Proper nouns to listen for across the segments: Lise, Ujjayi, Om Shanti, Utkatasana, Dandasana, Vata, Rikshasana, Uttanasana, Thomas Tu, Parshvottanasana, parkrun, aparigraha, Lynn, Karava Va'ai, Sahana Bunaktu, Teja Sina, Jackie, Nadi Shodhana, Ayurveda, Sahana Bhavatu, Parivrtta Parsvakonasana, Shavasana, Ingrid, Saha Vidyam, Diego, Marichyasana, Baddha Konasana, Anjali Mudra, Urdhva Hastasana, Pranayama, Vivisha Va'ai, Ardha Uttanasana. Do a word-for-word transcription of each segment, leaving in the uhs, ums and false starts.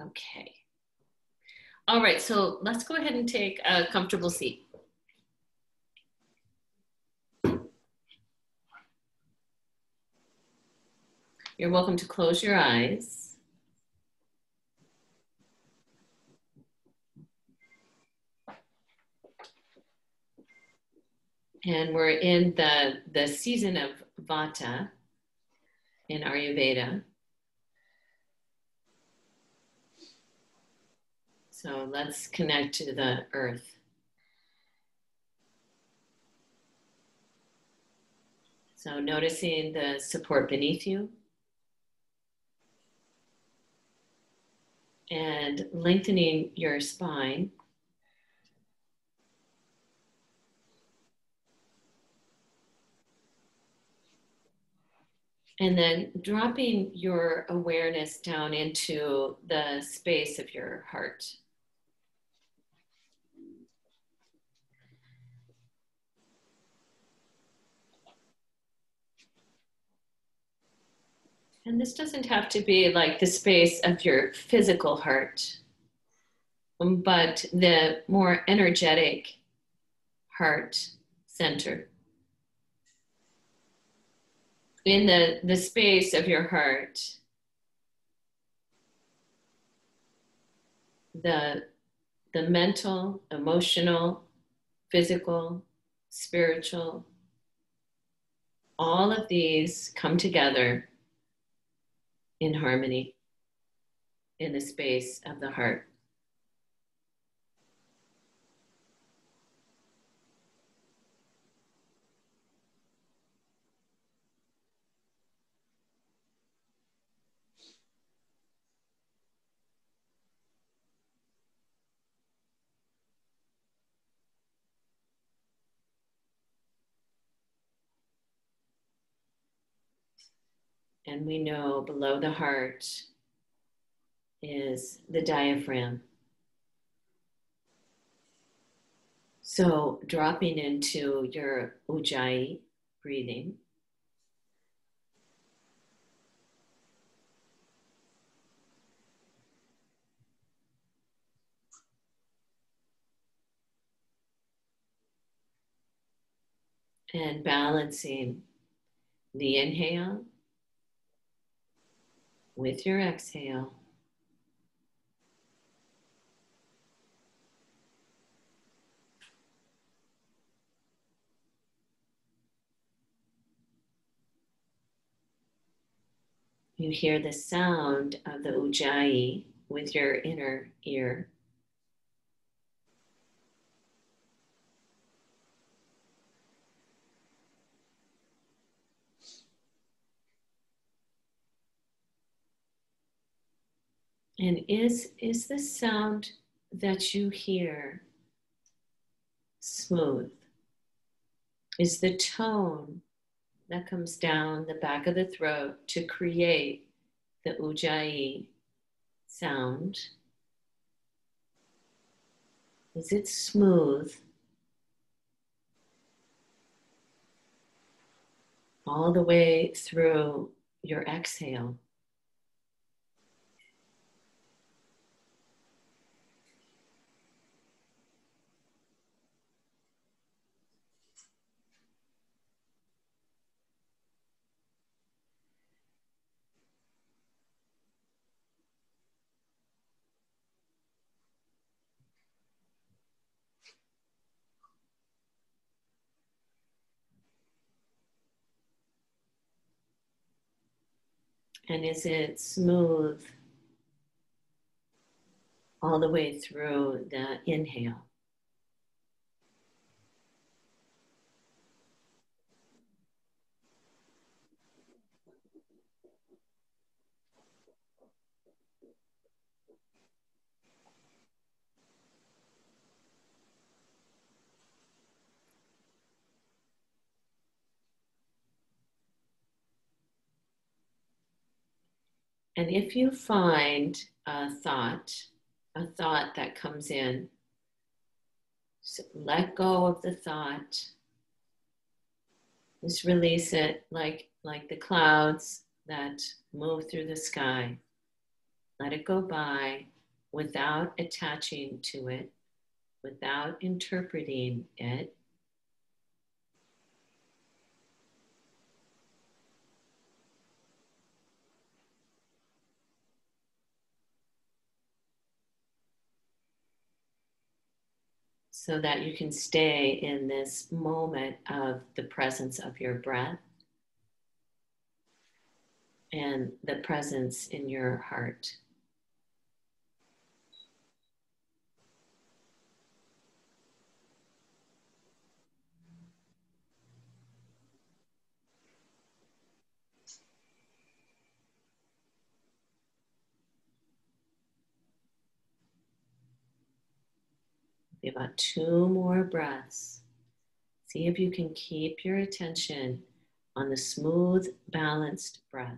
Okay. All right, so let's go ahead and take a comfortable seat. You're welcome to close your eyes. And we're in the, the season of Vata in Ayurveda. So let's connect to the earth. So noticing the support beneath you. And lengthening your spine. And then dropping your awareness down into the space of your heart. And this doesn't have to be like the space of your physical heart, but the more energetic heart center. In the, the space of your heart, the, the mental, emotional, physical, spiritual, all of these come together in harmony, in the space of the heart. And we know below the heart is the diaphragm. So dropping into your Ujjayi breathing. And balancing the inhale with your exhale. You hear the sound of the Ujjayi with your inner ear. And is, is the sound that you hear smooth? Is the tone that comes down the back of the throat to create the Ujjayi sound, is it smooth? All the way through your exhale. And is it smooth all the way through the inhale? And if you find a thought, a thought that comes in, so let go of the thought. Just release it like, like the clouds that move through the sky. Let it go by without attaching to it, without interpreting it. So that you can stay in this moment of the presence of your breath and the presence in your heart. About two more breaths. See if you can keep your attention on the smooth, balanced breath.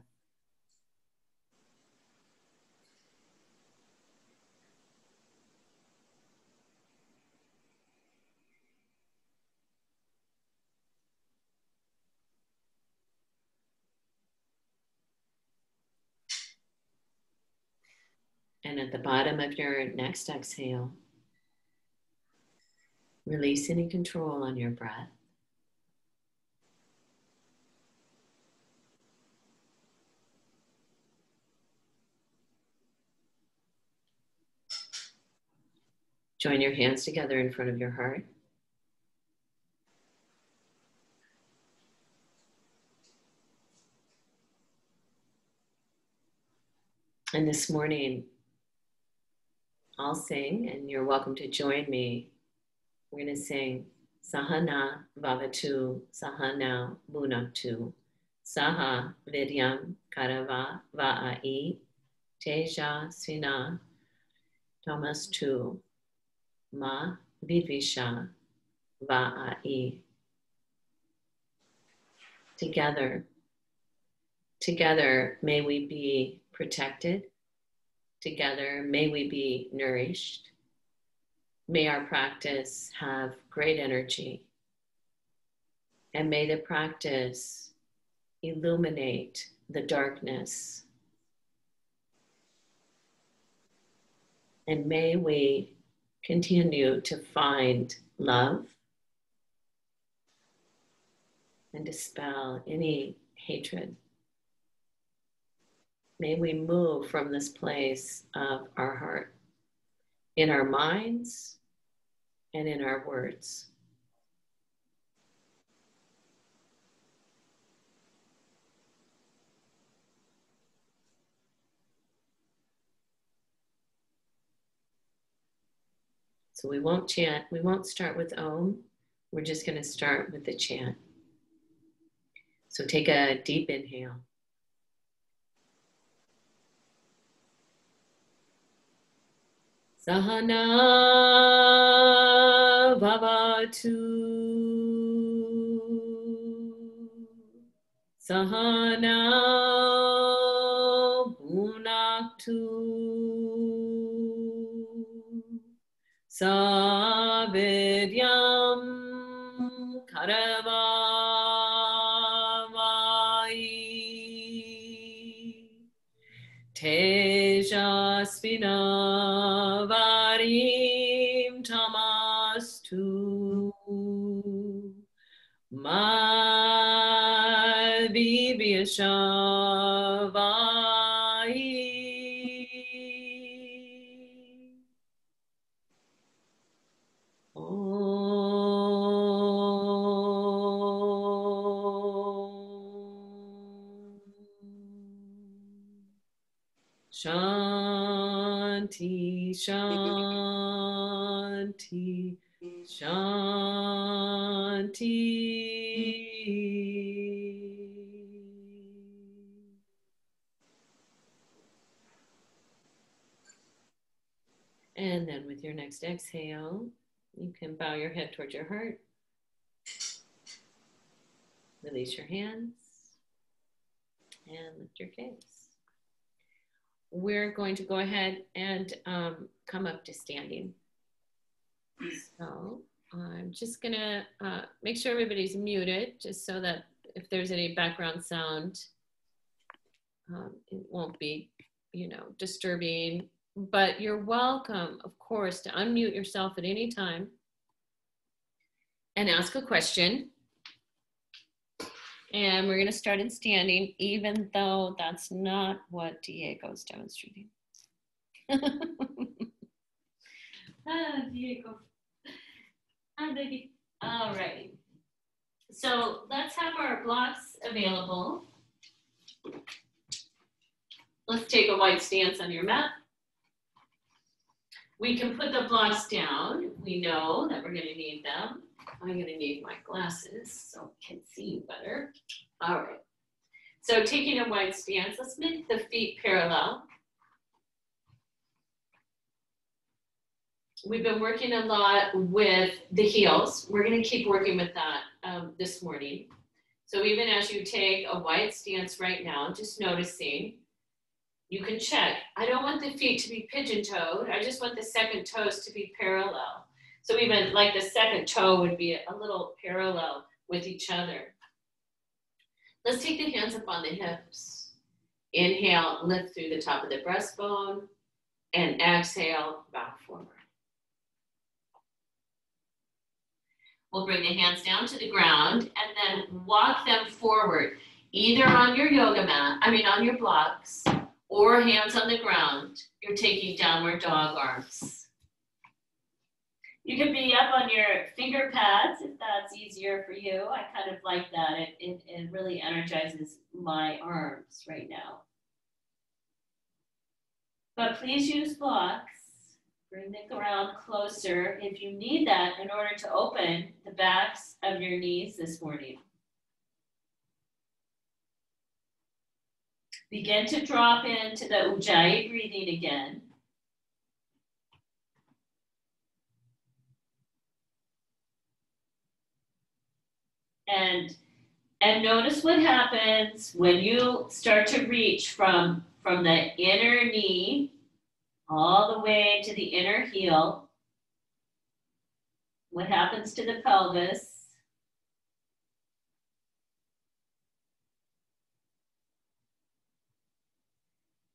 And at the bottom of your next exhale, release any control on your breath. Join your hands together in front of your heart. And this morning, I'll sing, and you're welcome to join me. We're going to sing Sahana Bhavatu, Sahana Bunaktu, Saha Vidyam, Karava Va'ai, Teja Sina, Thomas Tu, Ma Vivisha Va'ai. Together, together may we be protected. Together may we be nourished. May our practice have great energy, and may the practice illuminate the darkness. And may we continue to find love and dispel any hatred. May we move from this place of our heart, in our minds, and in our words. So we won't chant, we won't start with Om, we're just going to start with the chant. So take a deep inhale. Sahana Bhavatu, Sahana Bunaktu, Saha Vidyam Karava Va'ai, Teja Sina. Thomas Tu, Ma Vivisha Va'ai. Om Shanti. Shanti, Shanti. And then with your next exhale, you can bow your head towards your heart. Release your hands and lift your gaze. We're going to go ahead and um, come up to standing. So I'm just gonna uh, make sure everybody's muted, just so that if there's any background sound, um, it won't be you know, disturbing, but you're welcome, of course, to unmute yourself at any time and ask a question. And we're gonna start in standing, even though that's not what Diego's demonstrating. Ah, Diego. Ah, baby. All right. So let's have our blocks available. Let's take a wide stance on your mat. We can put the blocks down. We know that we're gonna need them. I'm gonna need my glasses so I can see you better. All right. So taking a wide stance, let's make the feet parallel. We've been working a lot with the heels. We're gonna keep working with that um, this morning. So even as you take a wide stance right now, just noticing, you can check. I don't want the feet to be pigeon-toed. I just want the second toes to be parallel. So even like the second toe would be a little parallel with each other. Let's take the hands up on the hips. Inhale, lift through the top of the breastbone, and exhale, bow forward. We'll bring the hands down to the ground and then walk them forward, either on your yoga mat, I mean on your blocks, or hands on the ground. You're taking downward dog arms. You can be up on your finger pads if that's easier for you. I kind of like that. It, it, it really energizes my arms right now. But please use blocks. Bring the ground closer if you need that in order to open the backs of your knees this morning. Begin to drop into the Ujjayi breathing again. And, and notice what happens when you start to reach from, from the inner knee all the way to the inner heel. What happens to the pelvis?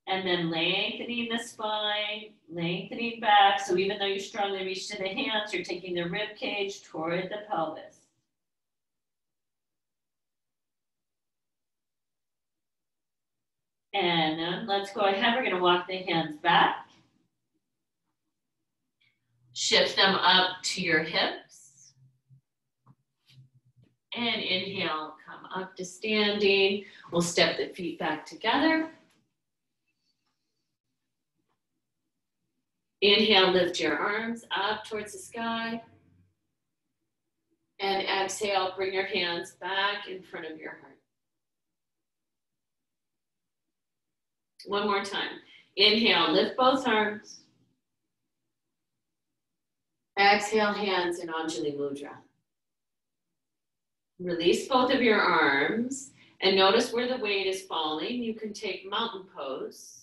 And then lengthening the spine, lengthening back. So even though you strongly reach to the hands, you're taking the rib cage toward the pelvis. And then let's go ahead, we're gonna walk the hands back. Shift them up to your hips. And inhale, come up to standing. We'll step the feet back together. Inhale, lift your arms up towards the sky. And exhale, bring your hands back in front of your heart. One more time. Inhale, lift both arms. Exhale, hands in Anjali Mudra. Release both of your arms and notice where the weight is falling. You can take mountain pose.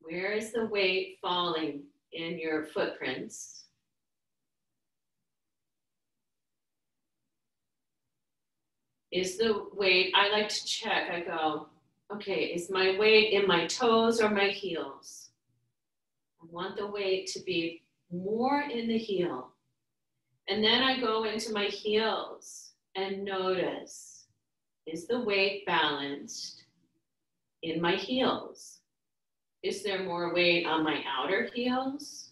Where is the weight falling in your footprints? Is the weight, I like to check, I go, okay, is my weight in my toes or my heels? I want the weight to be more in the heel. And then I go into my heels and notice, is the weight balanced in my heels? Is there more weight on my outer heels?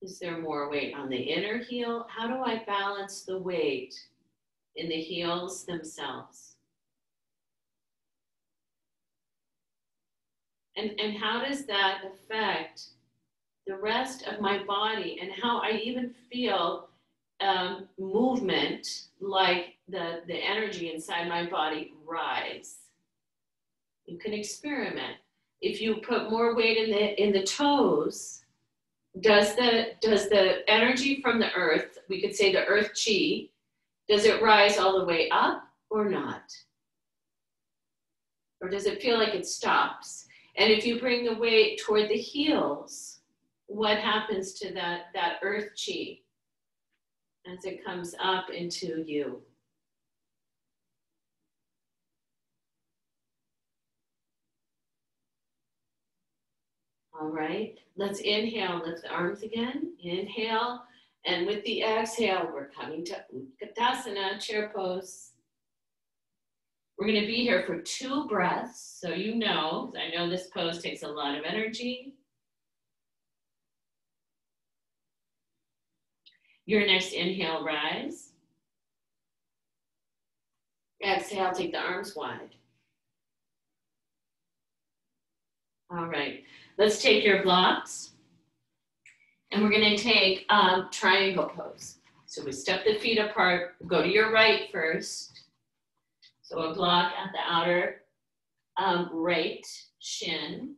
Is there more weight on the inner heel? How do I balance the weight in the heels themselves? And, and how does that affect the rest of my body and how I even feel um, movement, like the, the energy inside my body rise. You can experiment. If you put more weight in the, in the toes, does the, does the energy from the earth, we could say the earth chi, does it rise all the way up or not? Or does it feel like it stops? And if you bring the weight toward the heels, what happens to that, that earth chi as it comes up into you? All right, let's inhale, lift the arms again, inhale, and with the exhale, we're coming to Utkatasana, chair pose. We're gonna be here for two breaths, so you know, I know this pose takes a lot of energy. Your next inhale, rise. Exhale, take the arms wide. All right, let's take your blocks and we're gonna take um, triangle pose. So we step the feet apart, go to your right first. So a block at the outer um, right shin.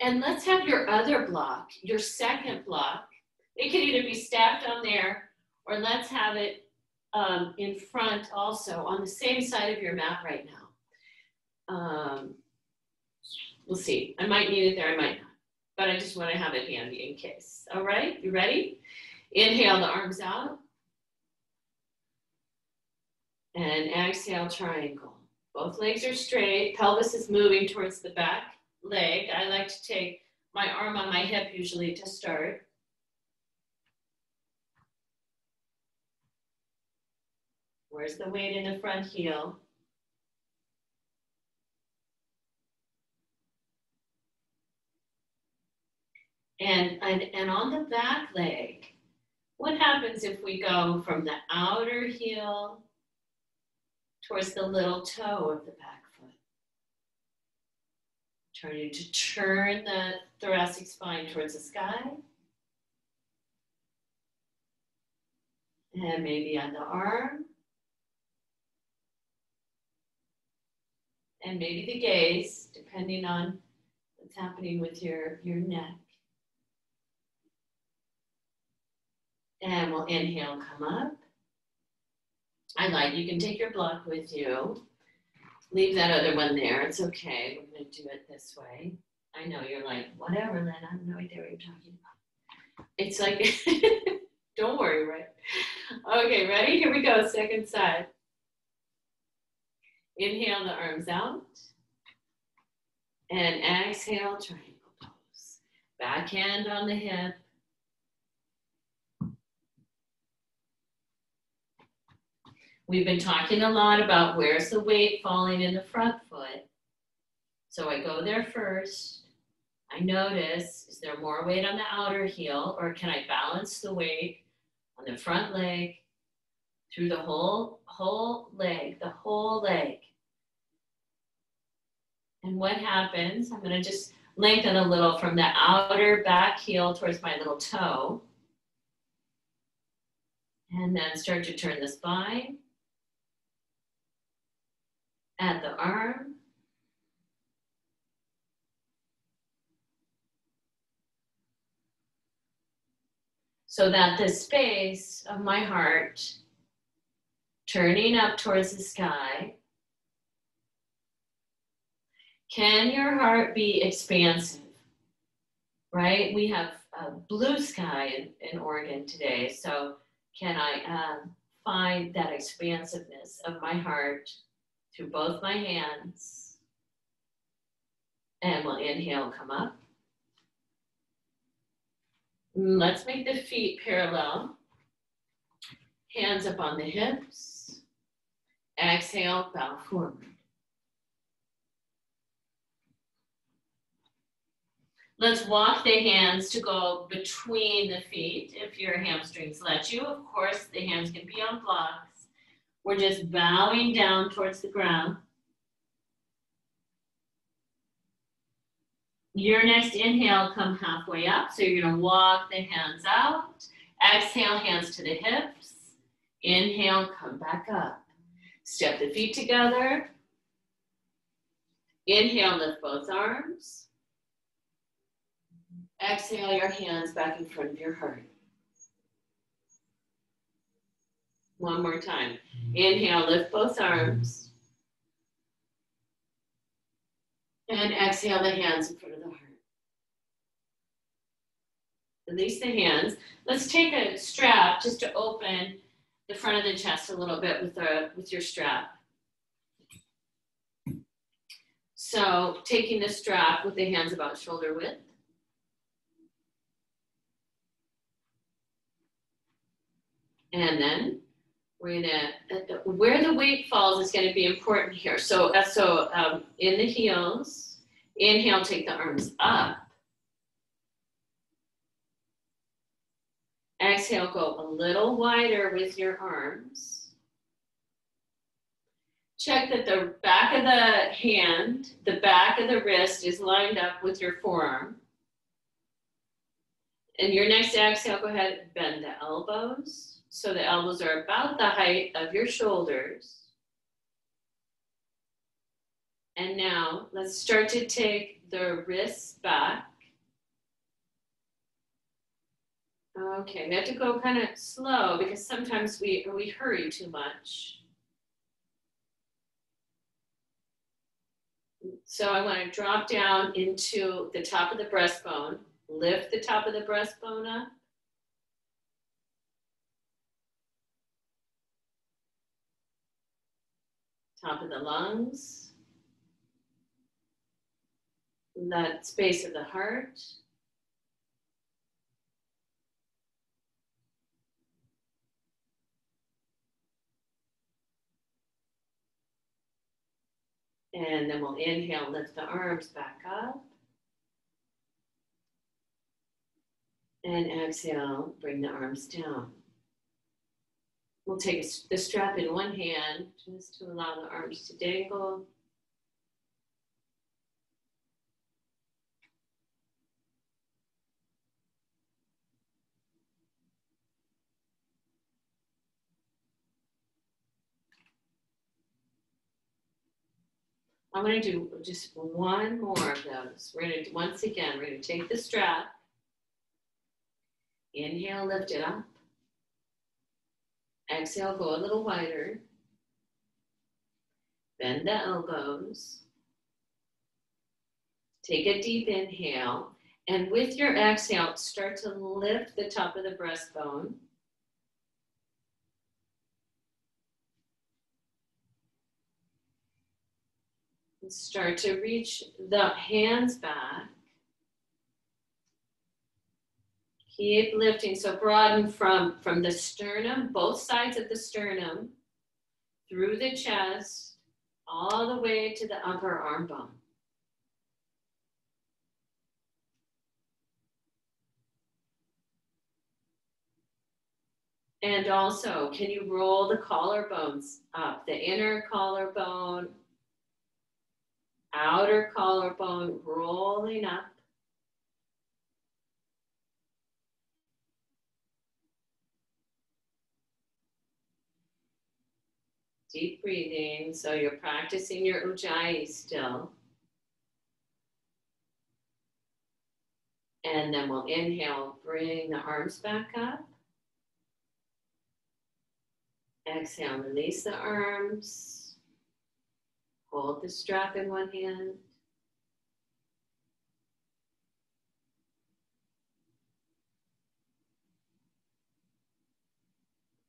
And let's have your other block, your second block. It can either be stacked on there or let's have it um, in front also on the same side of your mat right now. Um, We'll see. I might need it there, I might not. But I just want to have it handy in case. All right, you ready? Inhale the arms out. And exhale, triangle. Both legs are straight. Pelvis is moving towards the back leg. I like to take my arm on my hip usually to start. Where's the weight in the front heel? And, and, and on the back leg, what happens if we go from the outer heel towards the little toe of the back foot? Trying to turn the thoracic spine towards the sky. And maybe on the arm. And maybe the gaze, depending on what's happening with your, your neck. And we'll inhale, come up. I like, you can take your block with you. Leave that other one there, it's okay. We're gonna do it this way. I know you're like, whatever, Lynn, I have no idea what you're talking about. It's like, don't worry, right? Okay, ready? Here we go, second side. Inhale the arms out. And exhale, triangle pose. Back hand on the hip. We've been talking a lot about where's the weight falling in the front foot. So I go there first. I notice, is there more weight on the outer heel or can I balance the weight on the front leg through the whole, whole leg, the whole leg? And what happens? I'm gonna just lengthen a little from the outer back heel towards my little toe. And then start to turn the spine. At the arm. So that the space of my heart turning up towards the sky. Can your heart be expansive? Right? We have a blue sky in, in Oregon today. So can I um, find that expansiveness of my heart? Through both my hands. And we'll inhale, come up. Let's make the feet parallel. Hands up on the hips. Exhale, bow forward. Let's walk the hands to go between the feet if your hamstrings let you. Of course, the hands can be on blocks. We're just bowing down towards the ground. Your next inhale, come halfway up. So you're gonna walk the hands out. Exhale, hands to the hips. Inhale, come back up. Step the feet together. Inhale, lift both arms. Exhale, your hands back in front of your heart. One more time. Inhale, lift both arms. And exhale the hands in front of the heart. Release the hands. Let's take a strap just to open the front of the chest a little bit with, the, with your strap. So taking the strap with the hands about shoulder width. And then we're gonna, where the weight falls is gonna be important here. So, so um, in the heels, inhale, take the arms up. Exhale, go a little wider with your arms. Check that the back of the hand, the back of the wrist is lined up with your forearm. And your next exhale, go ahead and bend the elbows. So the elbows are about the height of your shoulders. And now let's start to take the wrists back. Okay, we have to go kind of slow because sometimes we, we hurry too much. So I want to drop down into the top of the breastbone, lift the top of the breastbone up. Top of the lungs. That space of the heart. And then we'll inhale, lift the arms back up. And exhale, bring the arms down. We'll take the strap in one hand, just to allow the arms to dangle. I'm going to do just one more of those. We're going to, once again, we're going to take the strap. Inhale, lift it up. Exhale, go a little wider. Bend the elbows. Take a deep inhale. And with your exhale, start to lift the top of the breastbone. Start to reach the hands back. Keep lifting, so broaden from, from the sternum, both sides of the sternum, through the chest, all the way to the upper arm bone. And also, can you roll the collarbones up, the inner collarbone, outer collarbone, rolling up. Deep breathing, so you're practicing your Ujjayi still. And then we'll inhale, bring the arms back up. Exhale, release the arms. Hold the strap in one hand.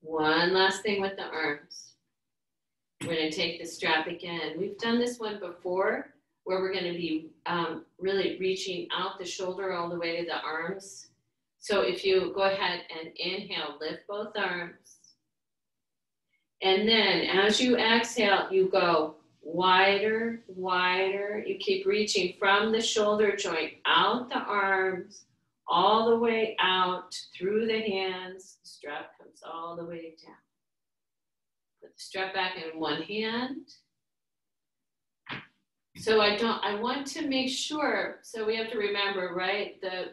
One last thing with the arms. We're going to take the strap again. We've done this one before where we're going to be um, really reaching out the shoulder all the way to the arms. So if you go ahead and inhale, lift both arms. And then as you exhale, you go wider, wider. You keep reaching from the shoulder joint out the arms, all the way out through the hands. The strap comes all the way down. Put the strap back in one hand. So I don't, I want to make sure, so we have to remember, right? The,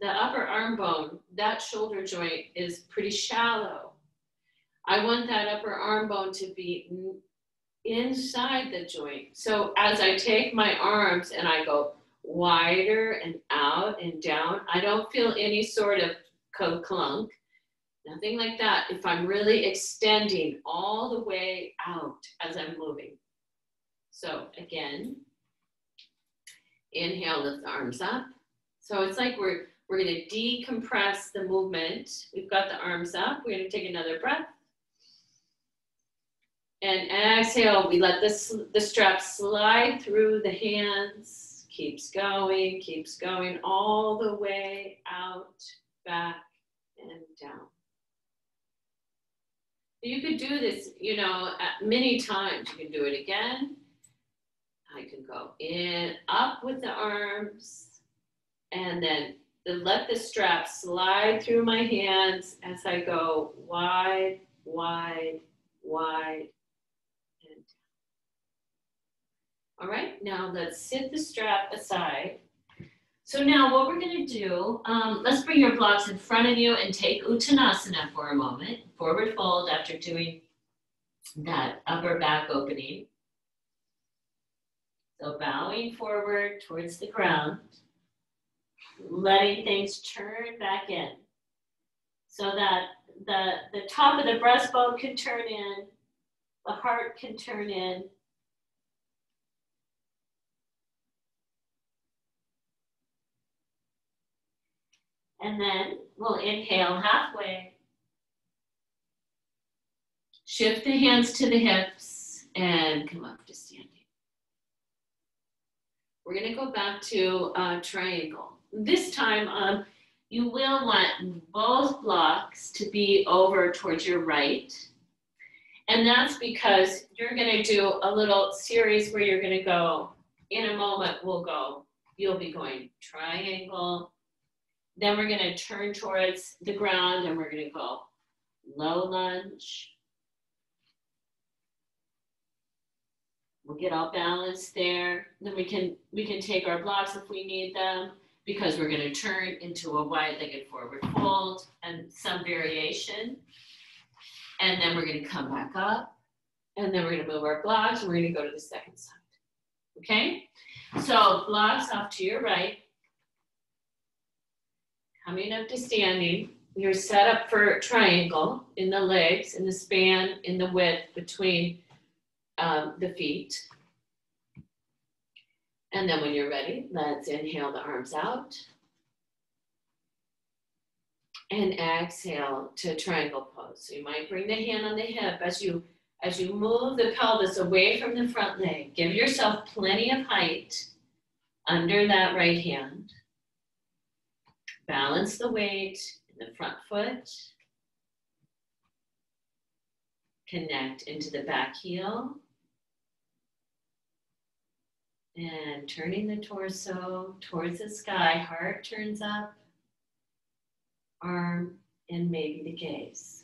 the upper arm bone, that shoulder joint is pretty shallow. I want that upper arm bone to be inside the joint. So as I take my arms and I go wider and out and down, I don't feel any sort of clunk, nothing like that, if I'm really extending all the way out as I'm moving. So again, inhale, lift the arms up. So it's like we're, we're going to decompress the movement. We've got the arms up. We're going to take another breath. And exhale, we let this, the strap slide through the hands. Keeps going, keeps going, all the way out, back, and down. You could do this, you know, many times. You can do it again. I can go in, up with the arms, and then let the strap slide through my hands as I go wide, wide, wide, and down. All right, now let's sit the strap aside. So now what we're going to do, um, let's bring your blocks in front of you and take Uttanasana for a moment. Forward fold after doing that upper back opening. So bowing forward towards the ground, letting things turn back in so that the, the top of the breastbone can turn in, the heart can turn in. And then we'll inhale halfway. Shift the hands to the hips and come up to standing. We're going to go back to uh, triangle. This time, um, you will want both blocks to be over towards your right. And that's because you're going to do a little series where you're going to go, in a moment we'll go, you'll be going triangle. Then we're going to turn towards the ground and we're going to go low lunge. We'll get all balanced there. Then we can, we can take our blocks if we need them, because we're going to turn into a wide-legged forward fold and some variation. And then we're going to come back up. And then we're going to move our blocks and we're going to go to the second side. Okay? So blocks off to your right. Coming up to standing, you're set up for triangle in the legs, in the span, in the width between um, the feet. And then when you're ready, let's inhale the arms out. And exhale to triangle pose. So you might bring the hand on the hip as you, as you move the pelvis away from the front leg. Give yourself plenty of height under that right hand. Balance the weight in the front foot. Connect into the back heel. And turning the torso towards the sky, heart turns up, arm, and maybe the gaze.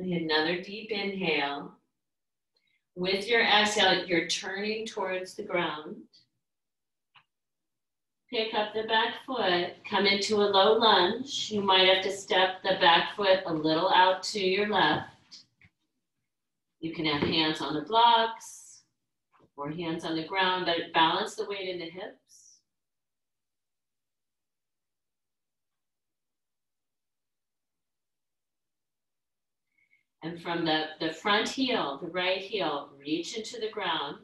Another deep inhale. With your exhale, you're turning towards the ground. Pick up the back foot, come into a low lunge. You might have to step the back foot a little out to your left. You can have hands on the blocks or hands on the ground, but balance the weight in the hips. And from the, the front heel, the right heel, reach into the ground.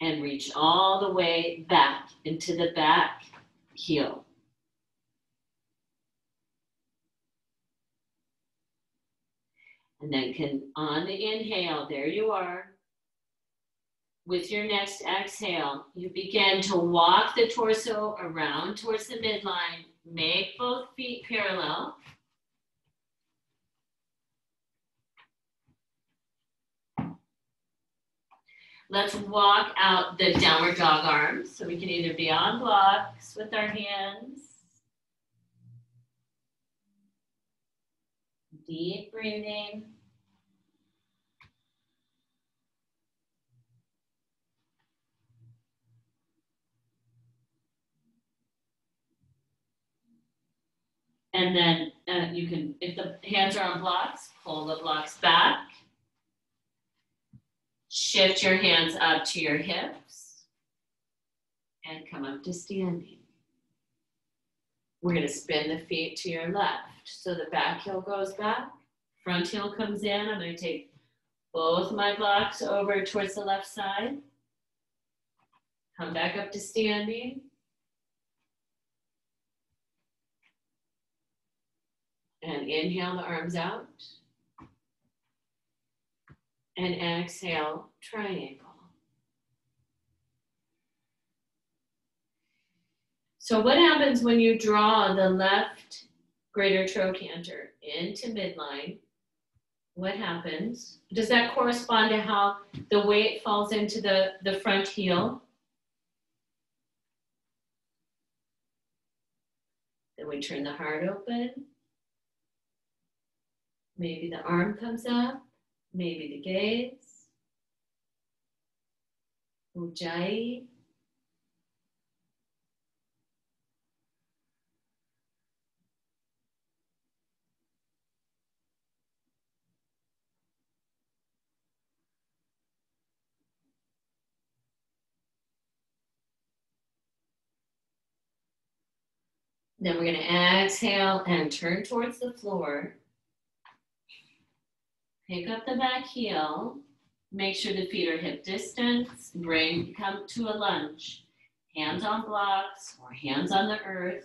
And reach all the way back into the back heel. And then can, on the inhale, there you are. With your next exhale, you begin to walk the torso around towards the midline. Make both feet parallel. Let's walk out the downward dog arms. So we can either be on blocks with our hands. Deep breathing. And then uh, you can, if the hands are on blocks, pull the blocks back. Shift your hands up to your hips. And come up to standing. We're going to spin the feet to your left. So the back heel goes back. Front heel comes in. I'm going to take both my blocks over towards the left side. Come back up to standing. And inhale the arms out. And exhale, triangle. So what happens when you draw the left greater trochanter into midline? What happens? Does that correspond to how the weight falls into the, the front heel? Then we turn the heart open. Maybe the arm comes up. Maybe the gaze. Ujjayi. Then we're going to exhale and turn towards the floor. Pick up the back heel. Make sure the feet are hip distance. Bring, come to a lunge. Hands on blocks or hands on the earth.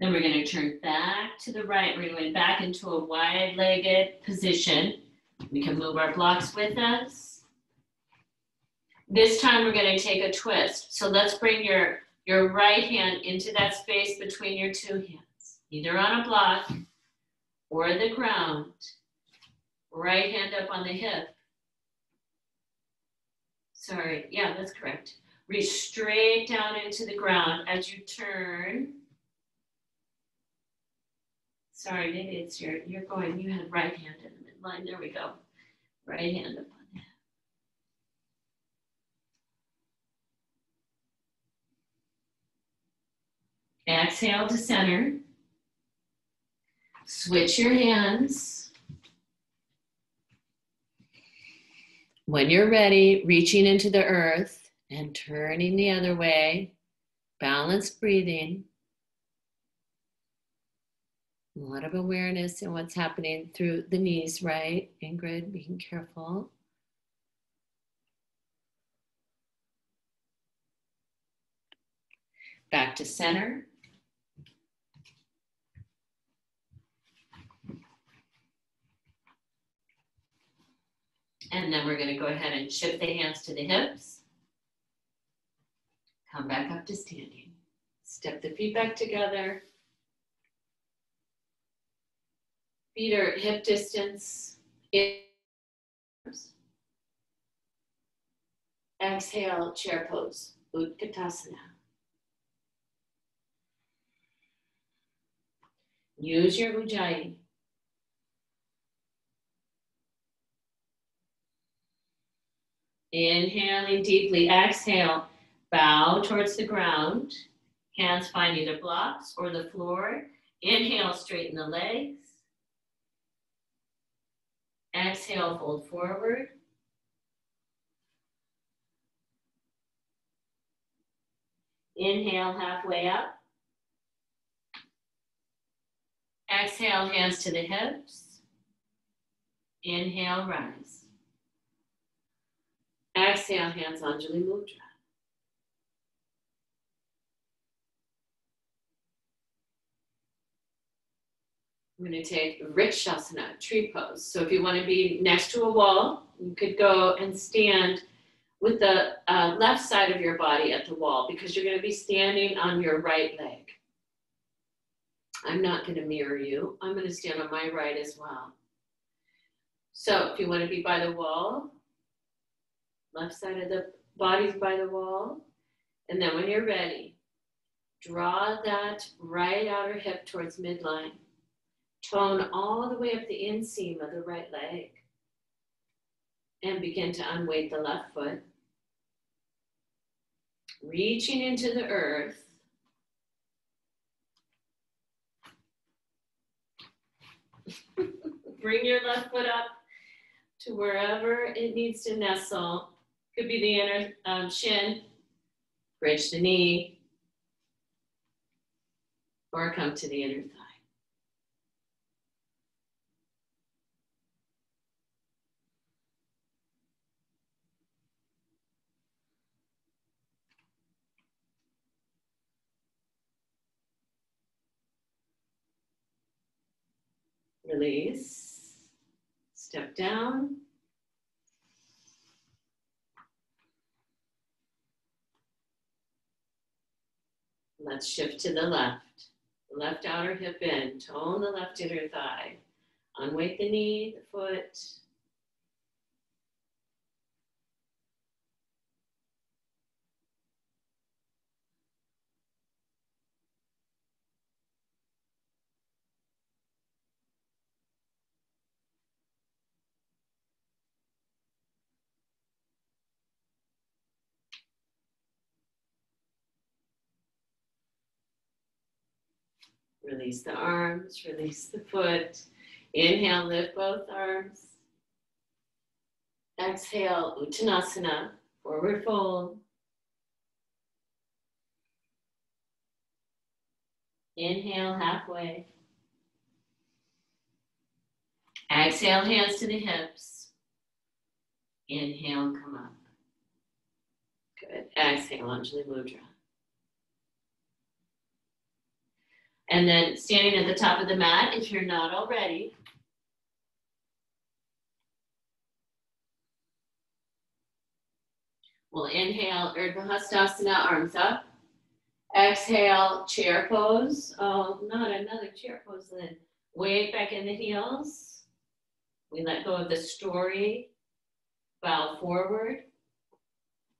Then we're going to turn back to the right. We're going back into a wide-legged position. We can move our blocks with us. This time we're going to take a twist. So let's bring your, your right hand into that space between your two hands, either on a block or the ground. Right hand up on the hip. Sorry, yeah, that's correct. Reach straight down into the ground as you turn. Sorry, maybe it's your, you're going, you had right hand in the midline. There we go. Right hand up on that. Exhale to center. Switch your hands. When you're ready, reaching into the earth and turning the other way. Balanced breathing. A lot of awareness in what's happening through the knees, right, Ingrid? Being careful. Back to center. And then we're going to go ahead and shift the hands to the hips. Come back up to standing. Step the feet back together. Feet are hip distance. Exhale, chair pose, Utkatasana. Use your Ujjayi. Inhaling deeply, exhale, bow towards the ground. Hands find either blocks or the floor. Inhale, straighten the legs. Exhale, fold forward. Inhale, halfway up. Exhale, hands to the hips. Inhale, rise. Exhale, hands Anjali Mudra. I'm going to take Rikshasana, tree pose. So if you want to be next to a wall, you could go and stand with the uh, left side of your body at the wall because you're going to be standing on your right leg. I'm not going to mirror you. I'm going to stand on my right as well. So if you want to be by the wall, left side of the body's by the wall. And then when you're ready, draw that right outer hip towards midline. Tone all the way up the inseam of the right leg and begin to unweight the left foot. Reaching into the earth. Bring your left foot up to wherever it needs to nestle. Could be the inner um, shin, bridge the knee, or come to the inner thigh. Release, step down. Let's shift to the left. Left outer hip in, tone the left inner thigh. Unweight the knee, the foot. Release the arms, release the foot. Inhale, lift both arms. Exhale, Uttanasana, forward fold. Inhale, halfway. Exhale, hands to the hips. Inhale, come up. Good. Exhale, Anjali Mudra. And then standing at the top of the mat, if you're not already, we'll inhale, Urdhva Hastasana, arms up. Exhale, chair pose. Oh, not another chair pose, Lynn. Weight back in the heels. We let go of the story. Bow forward.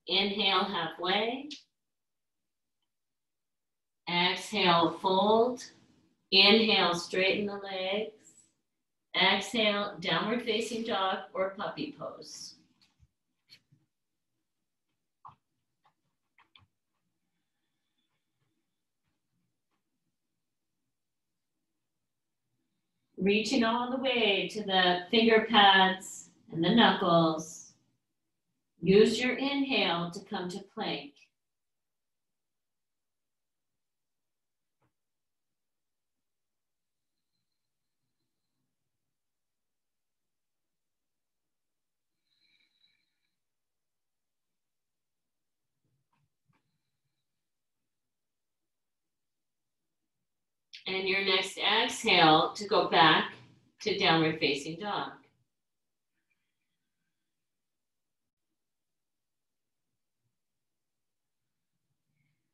Inhale, halfway. Exhale, fold. Inhale, straighten the legs. Exhale, downward facing dog or puppy pose. Reaching all the way to the finger pads and the knuckles. Use your inhale to come to plank. And your next exhale to go back to downward facing dog.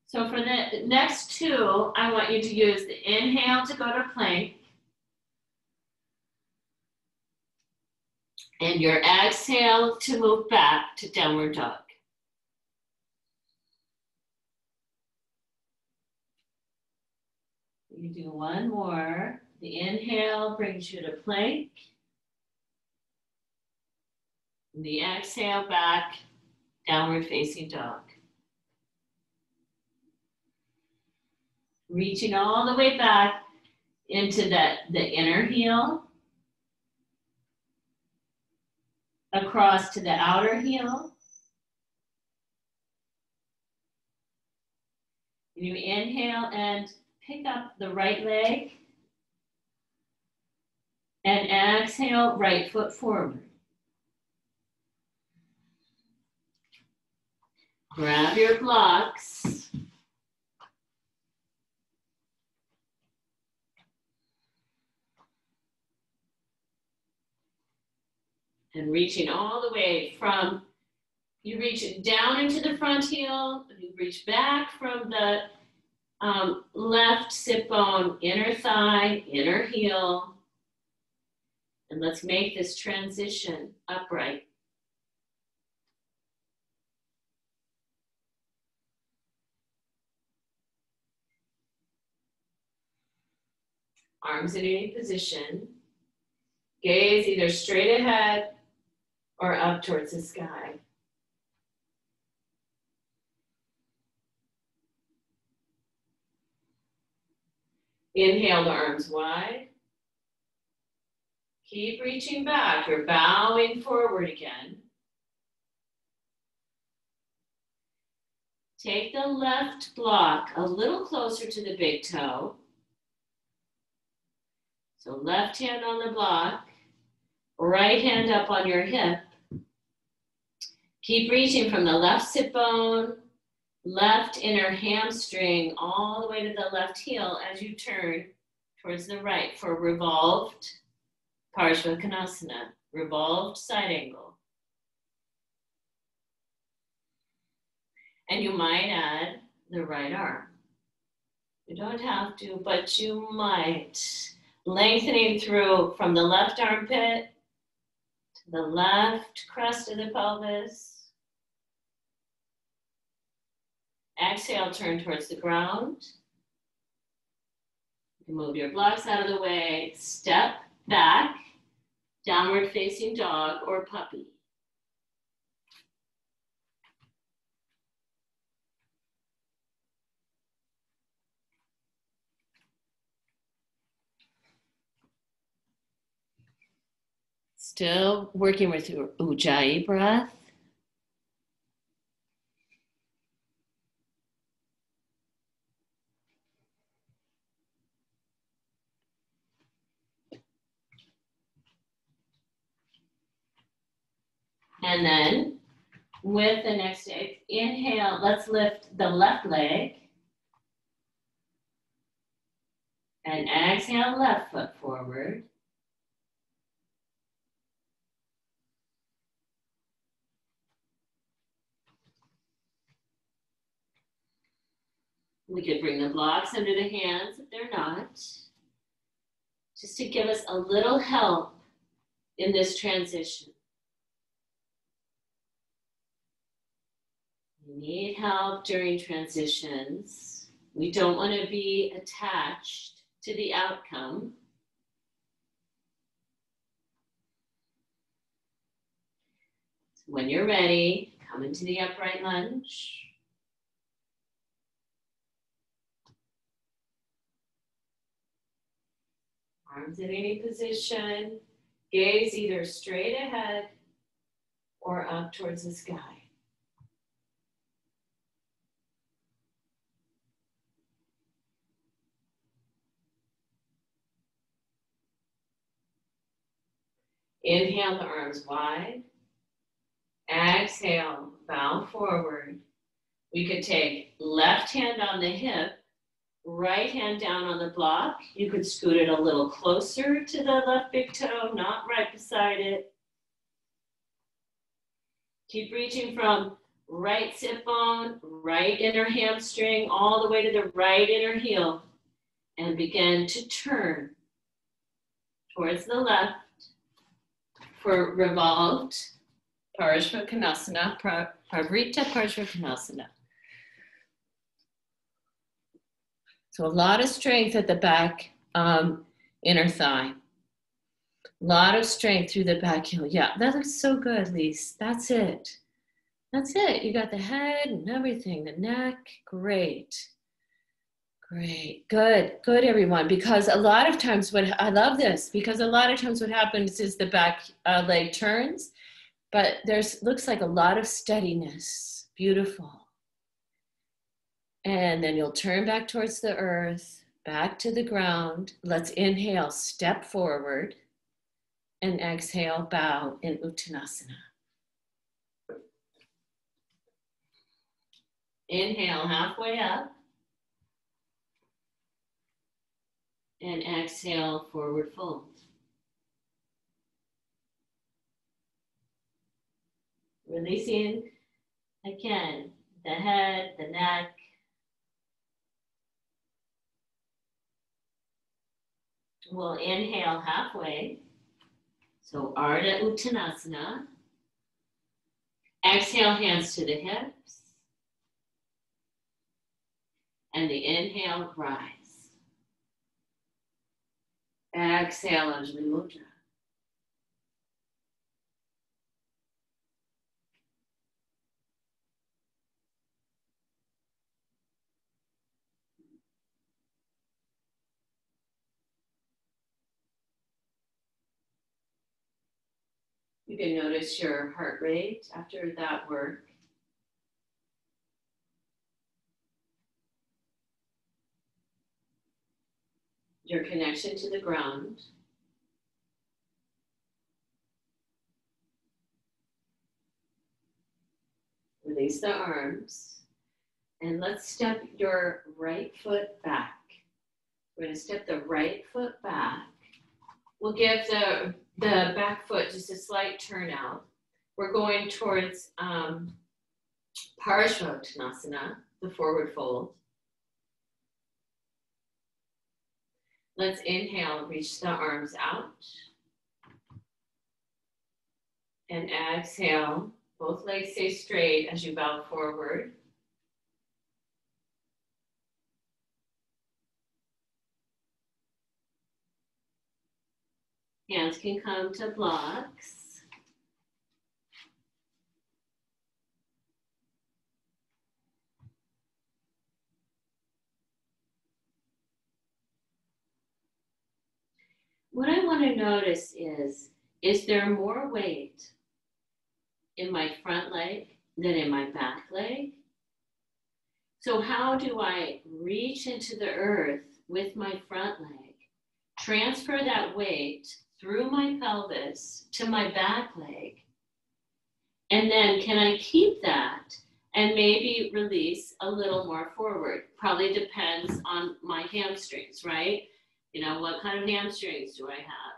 So for the next two, I want you to use the inhale to go to plank. And your exhale to move back to downward dog. You do one more. The inhale brings you to plank. And the exhale back, downward facing dog. Reaching all the way back into that, the inner heel. Across to the outer heel. And you inhale and pick up the right leg, and exhale, right foot forward. Grab your blocks. And reaching all the way from, you reach down into the front heel, you reach back from the Um, left sit bone, inner thigh, inner heel. And let's make this transition upright. Arms in any position. Gaze either straight ahead or up towards the sky. Inhale the arms wide. Keep reaching back. You're bowing forward again. Take the left block a little closer to the big toe. So left hand on the block, right hand up on your hip. Keep reaching from the left sit bone, left inner hamstring, all the way to the left heel as you turn towards the right for revolved Parshvottanasana, revolved side angle. And you might add the right arm. You don't have to, but you might. Lengthening through from the left armpit to the left crest of the pelvis. Exhale, turn towards the ground. Move your blocks out of the way. Step back, downward facing dog or puppy. Still working with your Ujjayi breath. And then with the next inhale, let's lift the left leg. And exhale, left foot forward. We could bring the blocks under the hands if they're not, just to give us a little help in this transition. We need help during transitions. We don't want to be attached to the outcome. So when you're ready, come into the upright lunge. Arms in any position, gaze either straight ahead or up towards the sky. Inhale the arms wide. Exhale, bow forward. We could take left hand on the hip, right hand down on the block. You could scoot it a little closer to the left big toe, not right beside it. Keep reaching from right sit bone, right inner hamstring, all the way to the right inner heel. And begin to turn towards the left for revolved Parshvottanasana, Parivrtta Parsvakonasana. So a lot of strength at the back um, inner thigh. A lot of strength through the back heel. Yeah, that looks so good, Lise. That's it. That's it. You got the head and everything, the neck. Great. Great. Good. Good, everyone. Because a lot of times what, I love this, because a lot of times what happens is the back uh, leg turns, but there's looks like a lot of steadiness. Beautiful. And then you'll turn back towards the earth, back to the ground. Let's inhale, step forward, and exhale, bow in Uttanasana. Inhale, halfway up. And exhale, forward fold. Releasing again, the head, the neck. We'll inhale halfway. So Ardha Uttanasana. Exhale, hands to the hips. And the inhale, rise. Exhale, Anjali Mudra. You can notice your heart rate after that work. Your connection to the ground. Release the arms. And let's step your right foot back. We're going to step the right foot back. We'll give the, the back foot just a slight turnout. We're going towards um, Parshvottanasana, the forward fold. Let's inhale, reach the arms out. And exhale, both legs stay straight as you bow forward. Hands can come to blocks. What I want to notice is, is there more weight in my front leg than in my back leg? So how do I reach into the earth with my front leg, transfer that weight through my pelvis to my back leg, and then can I keep that and maybe release a little more forward? Probably depends on my hamstrings, right? You know, what kind of hamstrings do I have?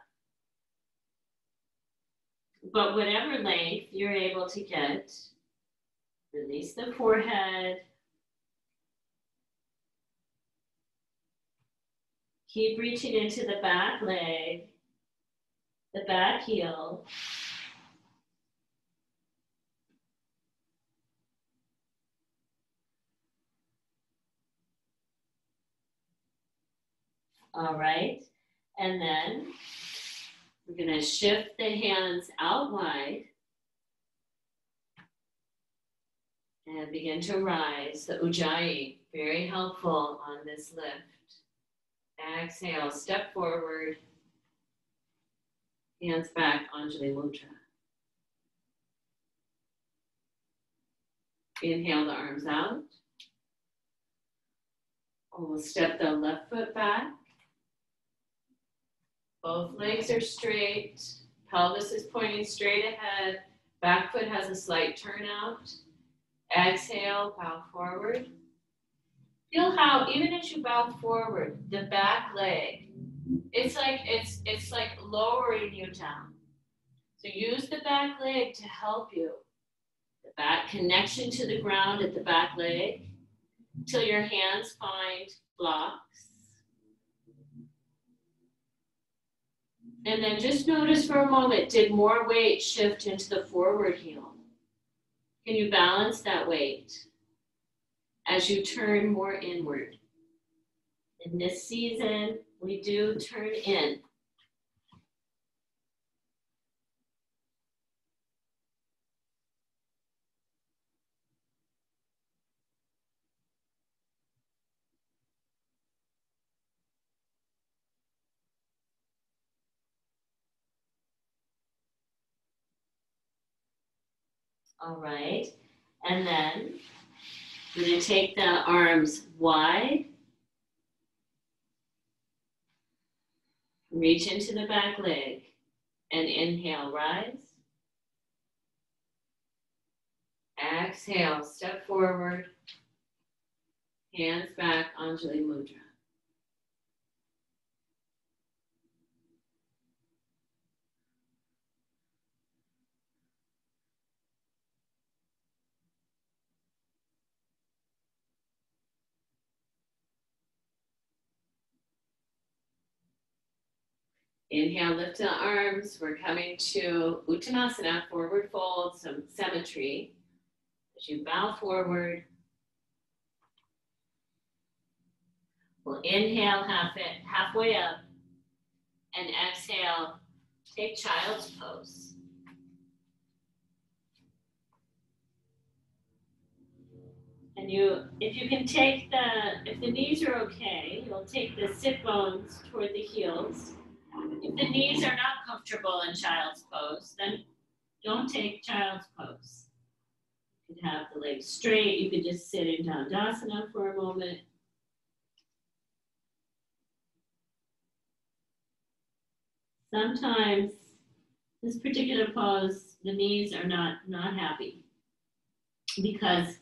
But whatever length you're able to get, release the forehead. Keep reaching into the back leg, the back heel. All right, and then we're gonna shift the hands out wide and begin to rise, the Ujjayi, very helpful on this lift. Exhale, step forward, hands back, Anjali Mudra. Inhale the arms out. We'll step the left foot back. Both legs are straight, pelvis is pointing straight ahead, back foot has a slight turnout. Exhale, bow forward. Feel how, even as you bow forward, the back leg, it's like, it's, it's like lowering you down. So use the back leg to help you. The back connection to the ground at the back leg, till your hands find blocks. And then just notice for a moment, did more weight shift into the forward heel? Can you balance that weight as you turn more inward? In this season, we do turn in. All right, and then we're going to take the arms wide. Reach into the back leg and inhale, rise. Exhale, step forward. Hands back, Anjali Mudra. Inhale, lift the arms. We're coming to Uttanasana, forward fold, some symmetry. As you bow forward, we'll inhale half it, halfway up, and exhale, take child's pose. And you, if you can take the, if the knees are okay, you'll take the sit bones toward the heels. If the knees are not comfortable in child's pose, then Don't take child's pose. You could have the legs straight. You could just sit in Dandasana for a moment. Sometimes this particular pose, the knees are not, not happy because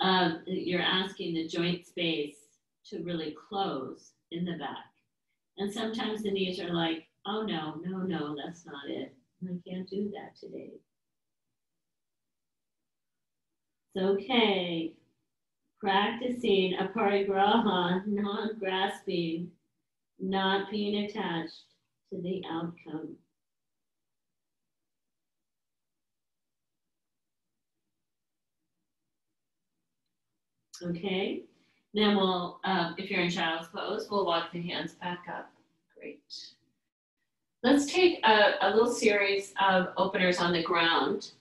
uh, you're asking the joint space to really close in the back. And sometimes the knees are like, oh no, no, no, that's not it. I can't do that today. It's okay. Practicing aparigraha, non-grasping, not being attached to the outcome. Okay, then we'll, uh, if you're in child's pose, we'll walk the hands back up. Great. Let's take a, a little series of openers on the ground.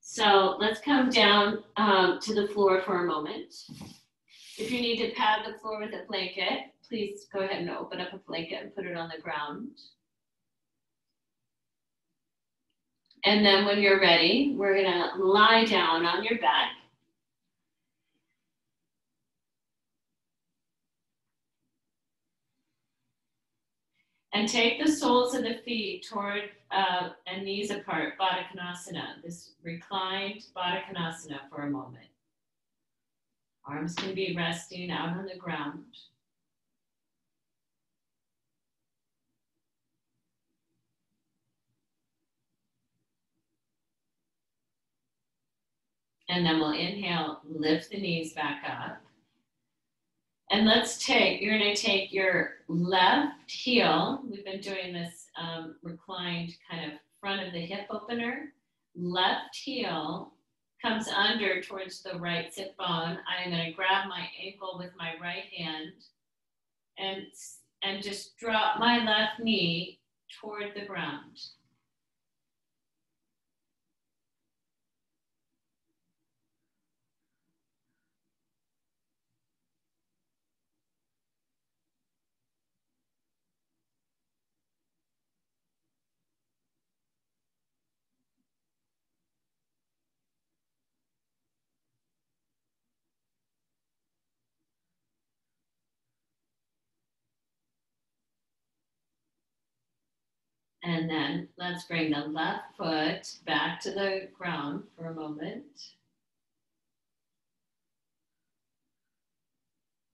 So let's come down um, to the floor for a moment. If you need to pad the floor with a blanket, please go ahead and open up a blanket and put it on the ground. And then when you're ready, we're gonna lie down on your back. And take the soles of the feet toward uh, and knees apart, Baddha Konasana, this reclined Baddha Konasana for a moment. Arms can be resting out on the ground. And then we'll inhale, lift the knees back up. And let's take, you're gonna take your left heel, we've been doing this um, reclined kind of front of the hip opener. Left heel comes under towards the right sit bone. I'm gonna grab my ankle with my right hand and, and just drop my left knee toward the ground. And then let's bring the left foot back to the ground for a moment.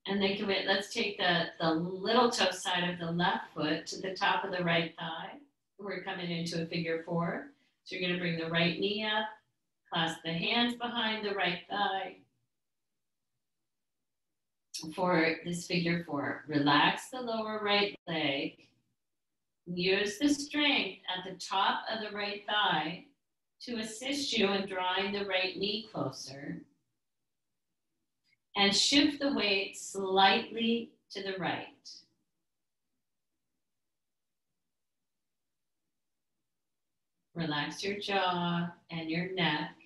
And then can we, let's take the, the little toe side of the left foot to the top of the right thigh. We're coming into a figure four. So you're gonna bring the right knee up, clasp the hands behind the right thigh. For this figure four, relax the lower right leg. Use the strength at the top of the right thigh to assist you in drawing the right knee closer. And shift the weight slightly to the right. Relax your jaw and your neck.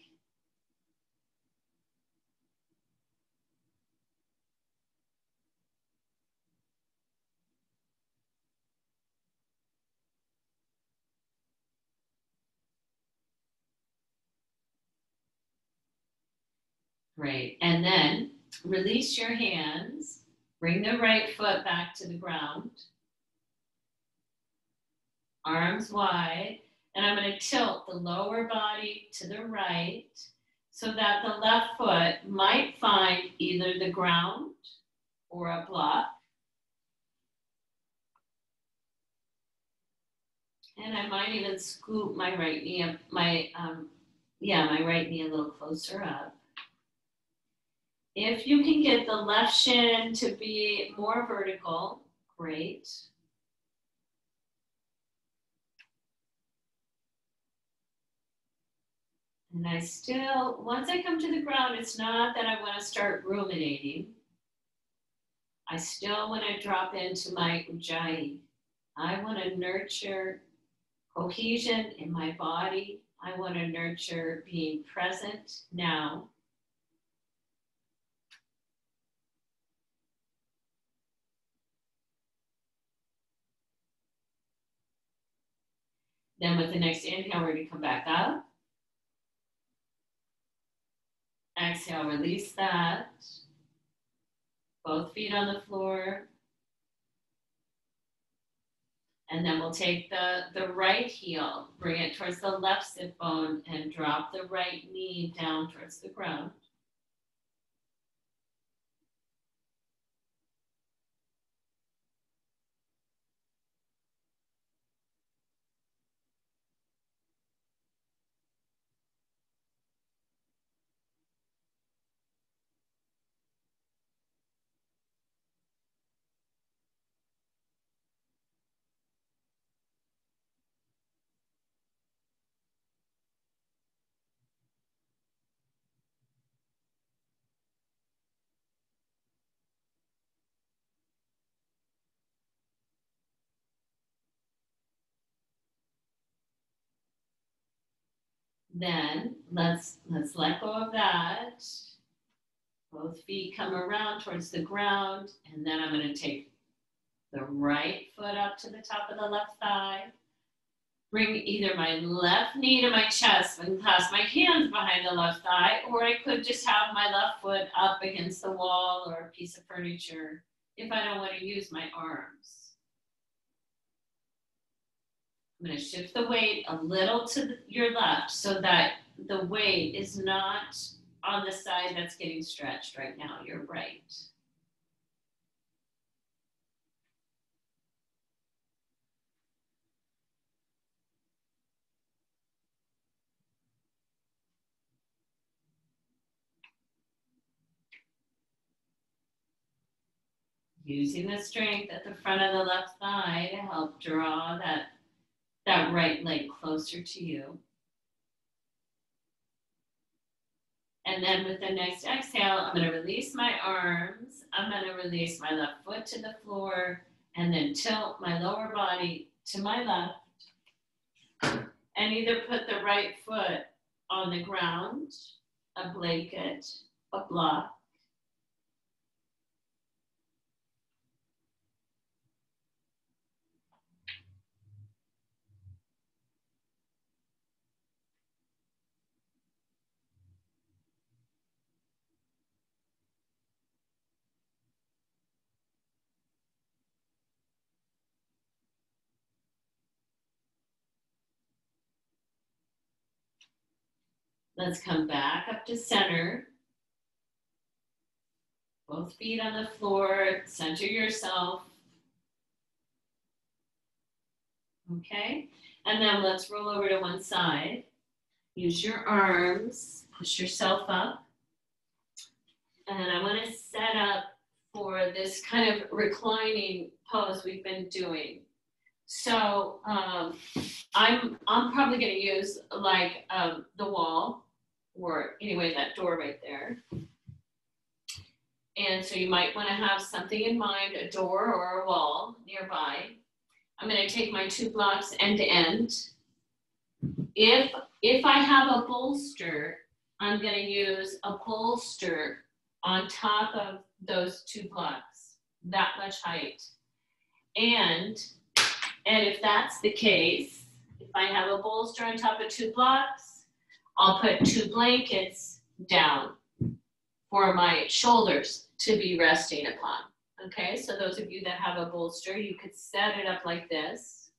Great, and then release your hands, bring the right foot back to the ground, arms wide, and I'm gonna tilt the lower body to the right so that the left foot might find either the ground or a block. And I might even scoop my right knee up, my, um, yeah, my right knee a little closer up. If you can get the left shin to be more vertical, great. And I still, once I come to the ground, it's not that I want to start ruminating. I still want to drop into my Ujjayi. I want to nurture cohesion in my body. I want to nurture being present now. Then with the next inhale, we're going to come back up. Exhale, release that. Both feet on the floor. And then we'll take the, the right heel, bring it towards the left sit bone, and drop the right knee down towards the ground. Then let's, let's let go of that. Both feet come around towards the ground, and then I'm going to take the right foot up to the top of the left thigh. Bring either my left knee to my chest and clasp my hands behind the left thigh, or I could just have my left foot up against the wall or a piece of furniture if I don't want to use my arms. I'm going to shift the weight a little to the, your left so that the weight is not on the side that's getting stretched right now, your right. Using the strength at the front of the left thigh to help draw that that right leg closer to you. And then with the next exhale, I'm going to release my arms. I'm going to release my left foot to the floor and then tilt my lower body to my left. And either put the right foot on the ground, a blanket, a block, let's come back up to center. Both feet on the floor, center yourself. Okay, and then let's roll over to one side. Use your arms, push yourself up. And I want to set up for this kind of reclining pose we've been doing. So um, I'm, I'm probably gonna use like um, the wall, or anyway, that door right there. And so you might want to have something in mind, a door or a wall nearby. I'm going to take my two blocks end to end. If, if I have a bolster, I'm going to use a bolster on top of those two blocks, that much height. And, and if that's the case, if I have a bolster on top of two blocks, I'll put two blankets down for my shoulders to be resting upon. Okay, so those of you that have a bolster, you could set it up like this.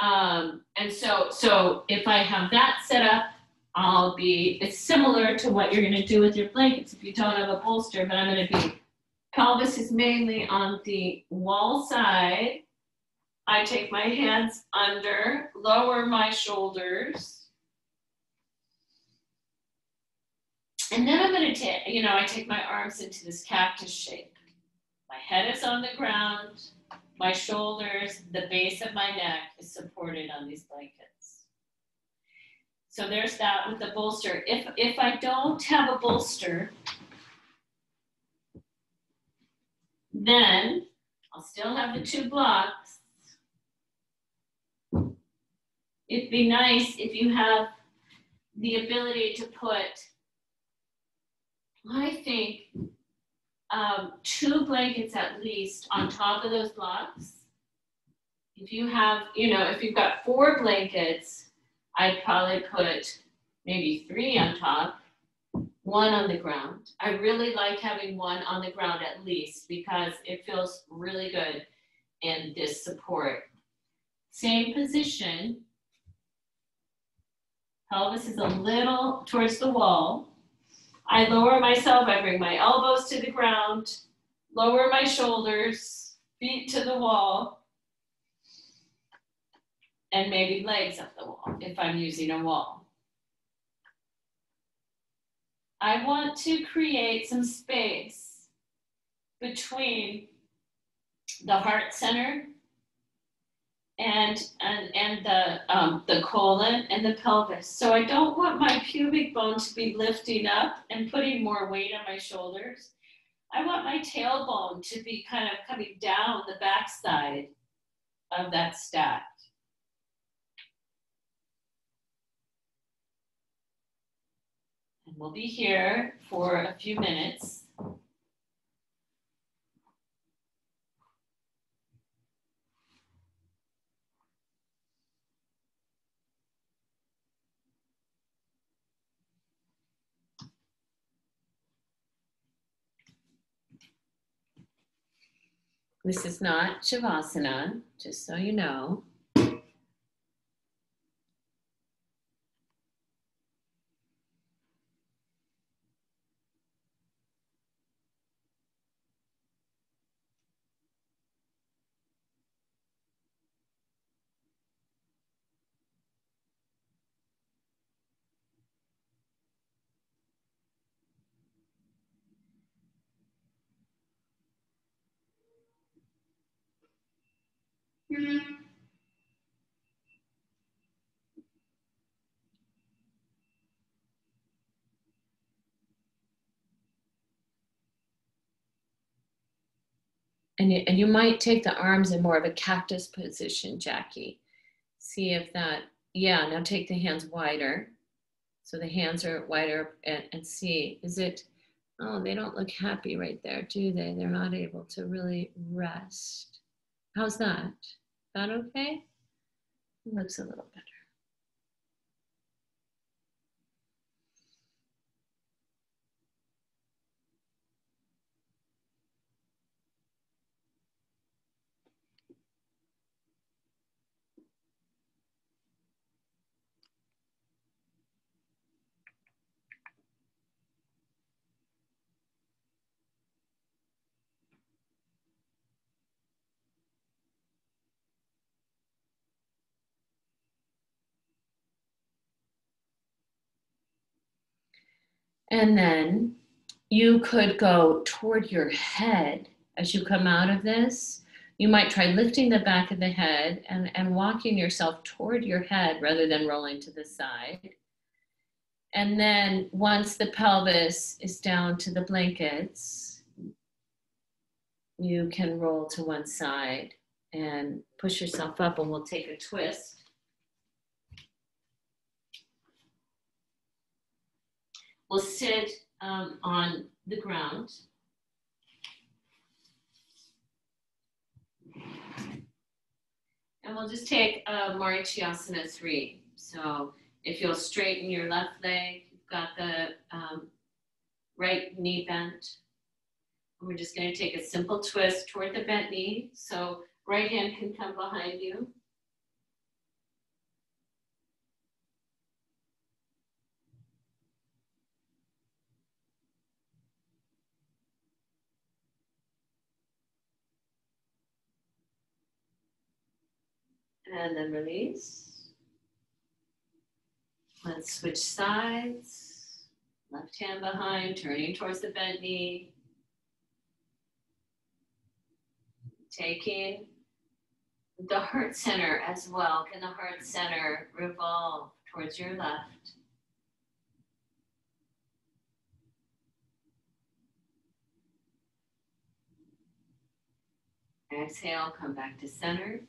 Um, and so, so if I have that set up, I'll be, it's similar to what you're gonna do with your blankets if you don't have a bolster, but I'm gonna be, pelvis is mainly on the wall side. I take my hands under, lower my shoulders, and then I'm going to take, you know, I take my arms into this cactus shape. My head is on the ground, my shoulders, the base of my neck is supported on these blankets. So there's that with the bolster. If, if I don't have a bolster, then I'll still have the two blocks. It'd be nice if you have the ability to put, I think, um, two blankets at least on top of those blocks. If you have, you know, if you've got four blankets, I'd probably put maybe three on top, one on the ground. I really like having one on the ground at least because it feels really good in this support. Same position. Pelvis is a little towards the wall. I lower myself, I bring my elbows to the ground, lower my shoulders, feet to the wall, and maybe legs up the wall if I'm using a wall. I want to create some space between the heart center and and, and the, um, the colon and the pelvis. So I don't want my pubic bone to be lifting up and putting more weight on my shoulders. I want my tailbone to be kind of coming down the backside of that stack. And we'll be here for a few minutes. This is not Shavasana, just so you know. And you, and you might take the arms in more of a cactus position, Jackie. See if that, yeah, now take the hands wider. So the hands are wider and, and see, is it, oh, they don't look happy right there, do they? They're not able to really rest. How's that? That okay? It looks a little better. And then you could go toward your head as you come out of this. You might try lifting the back of the head and, and walking yourself toward your head rather than rolling to the side. And then once the pelvis is down to the blankets, you can roll to one side and push yourself up, and we'll take a twist. We'll sit um, on the ground. And we'll just take uh, Marichyasana three. So if you'll straighten your left leg, you've got the um, right knee bent. And we're just gonna take a simple twist toward the bent knee. So right hand can come behind you. And then release. Let's switch sides. Left hand behind, turning towards the bent knee. Taking the heart center as well. Can the heart center revolve towards your left? Exhale, come back to center.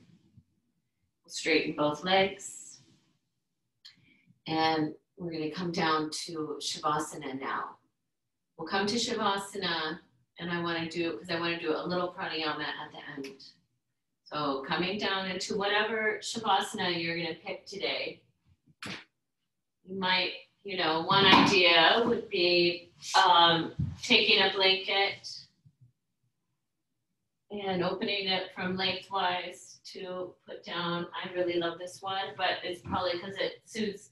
Straighten both legs. And we're going to come down to Shavasana now. We'll come to Shavasana, and I want to do, because I want to do a little pranayama at the end. So coming down into whatever Shavasana you're going to pick today, you might, you know, one idea would be um, taking a blanket and opening it from lengthwise to put down. I really love this one, but it's probably because it suits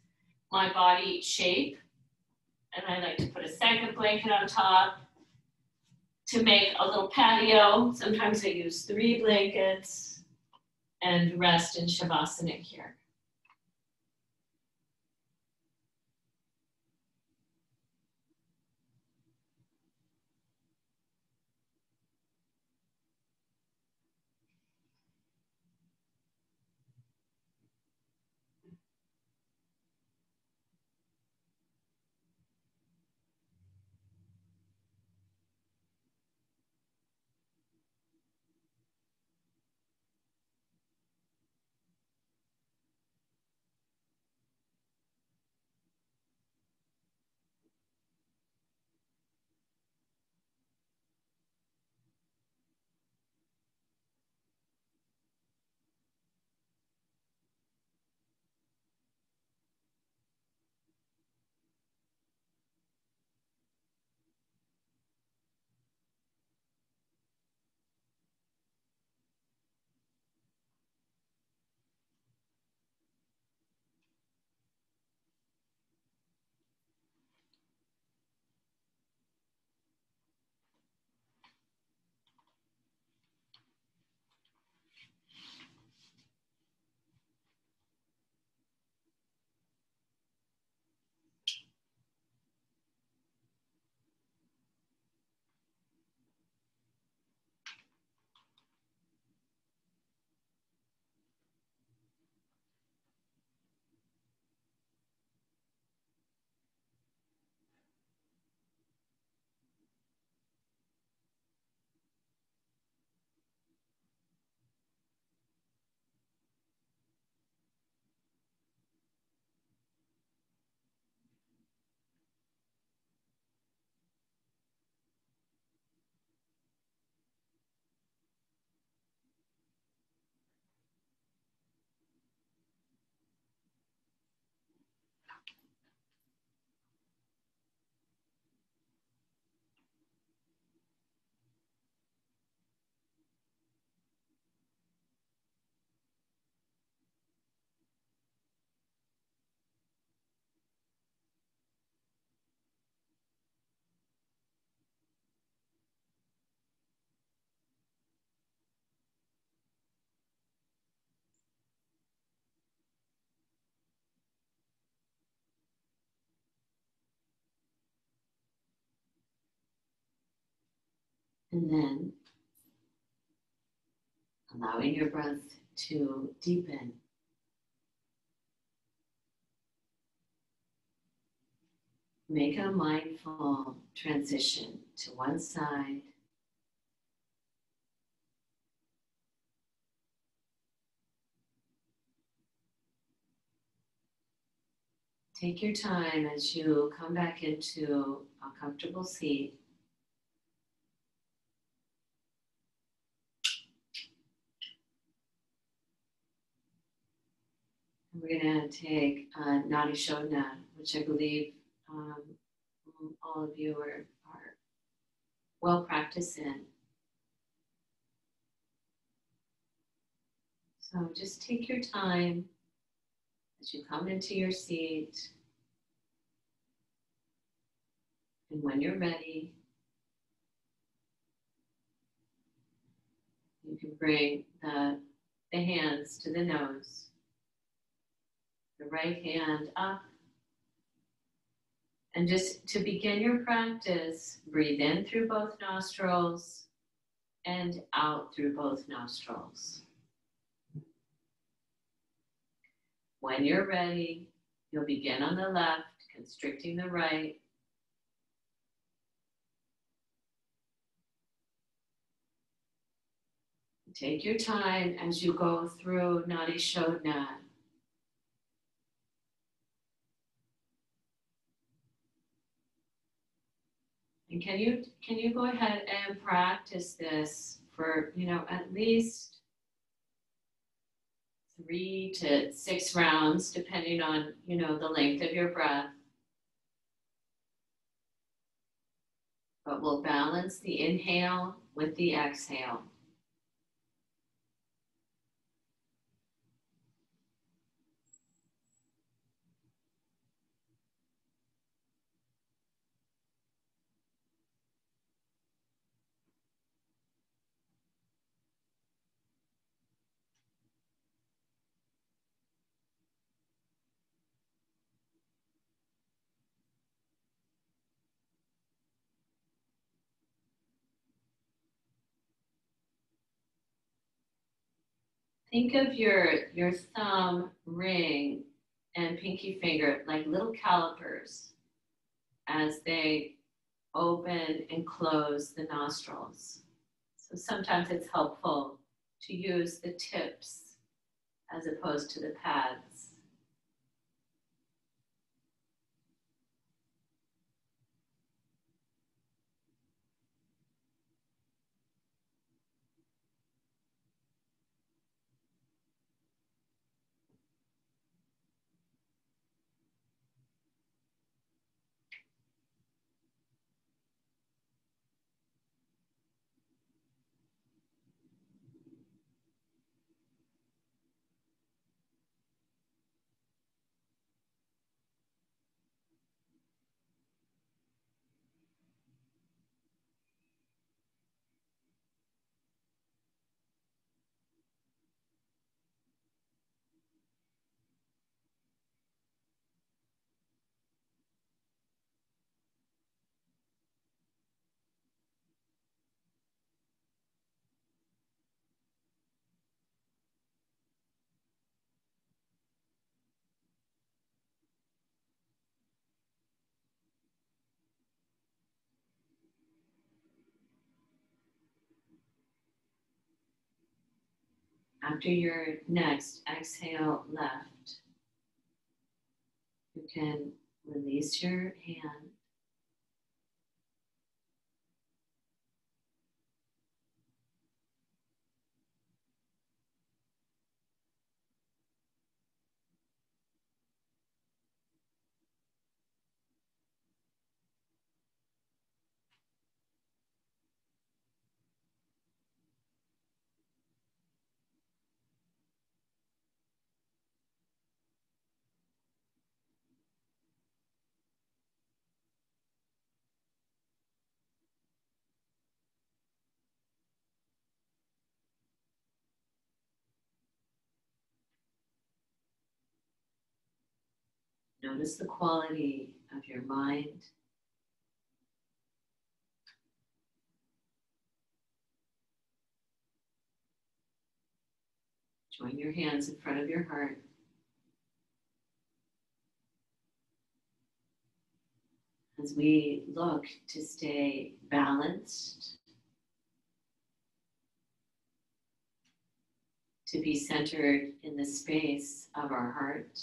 my body shape. And I like to put a second blanket on top to make a little patio. Sometimes I use three blankets and rest in Shavasana here. And then allowing your breath to deepen. Make a mindful transition to one side. Take your time as you come back into a comfortable seat. We're going to take uh, Nadi Shodhana, which I believe um, all of you are, are well practiced in. So just take your time as you come into your seat. And when you're ready, you can bring the, the hands to the nose. The right hand up, and just to begin your practice, breathe in through both nostrils and out through both nostrils. When you're ready, you'll begin on the left, constricting the right. Take your time as you go through Nadi Shodhana. And can you, can you go ahead and practice this for, you know, at least three to six rounds, depending on, you know, the length of your breath. But we'll balance the inhale with the exhale. Think of your, your thumb ring and pinky finger like little calipers as they open and close the nostrils. So sometimes it's helpful to use the tips as opposed to the pads. After your next exhale left, you can release your hand. Notice the quality of your mind. Join your hands in front of your heart. As we look to stay balanced, to be centered in the space of our heart,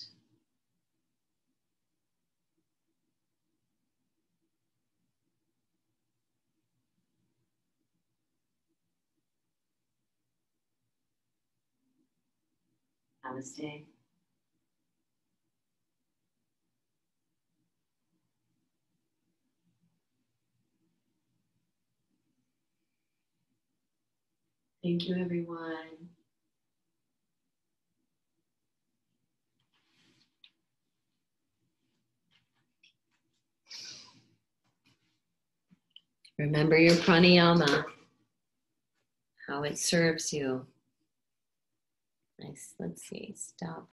Namaste. Thank you, everyone. Remember your pranayama, how it serves you. Nice, let's see, stop.